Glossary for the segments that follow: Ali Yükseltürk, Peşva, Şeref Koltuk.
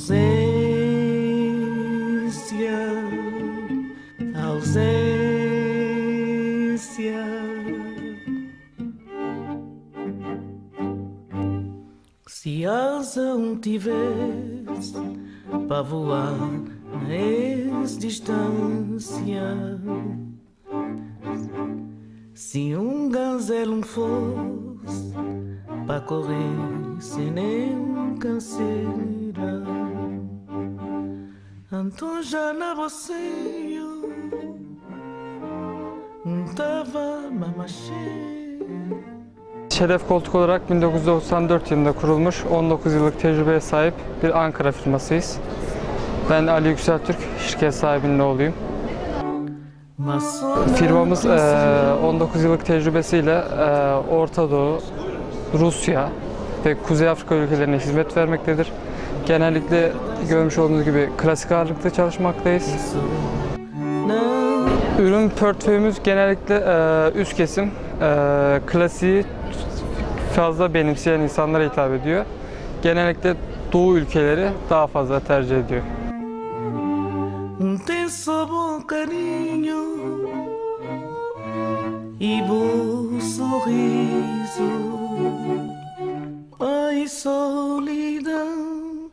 ausência, ausência. Se asa tivesse para voar nessa distância, se gazelo fosse para correr sem nenhum canseira, então já na boceio tava mamacheira. Şeref Koltuk olarak 1994 yılında kurulmuş, 19 yıllık tecrübeye sahip bir Ankara firmasıyız. Ben Ali Yükseltürk, şirket sahibinin oğluyum. Firmamız 19 yıllık tecrübesiyle Orta Doğu, Rusya ve Kuzey Afrika ülkelerine hizmet vermektedir. Genellikle görmüş olduğunuz gibi klasik ağırlıkta çalışmaktayız. Ürün portföyümüz genellikle üst kesim, klasiği fazla benimseyen insanlara hitap ediyor. Genellikle Doğu ülkeleri daha fazla tercih ediyor.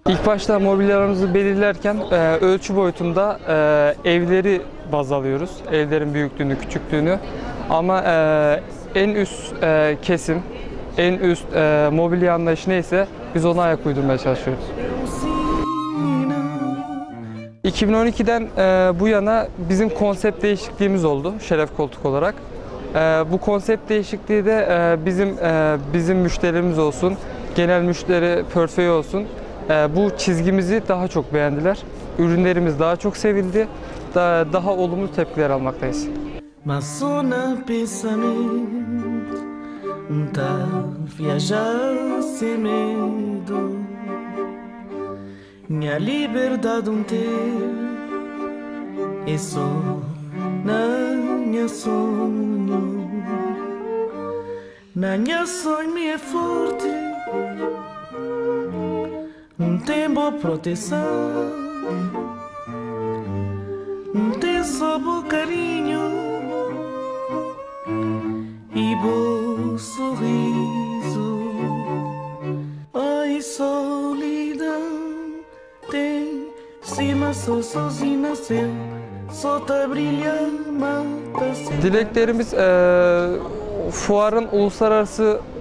İlk başta mobilyalarımızı belirlerken ölçü boyutunda evleri baz alıyoruz. Evlerin büyüklüğünü, küçüklüğünü. Ama en üst kesim, en üst mobilya anlayışı neyse biz ona ayak uydurmaya çalışıyoruz. 2012'den bu yana bizim konsept değişikliğimiz oldu Şeref Koltuk olarak. Bu konsept değişikliği de bizim müşterimiz olsun, genel müşteri portföyü olsun. Bu çizgimizi daha çok beğendiler. Ürünlerimiz daha çok sevildi. Daha olumlu tepkiler almaktayız. Tempo proteção, tem só bom carinho e bom sorriso. Ai, solidão, tem cima só sozinha nasceu, só tá brilhando mata. Dileklerimiz fuarın uluslararası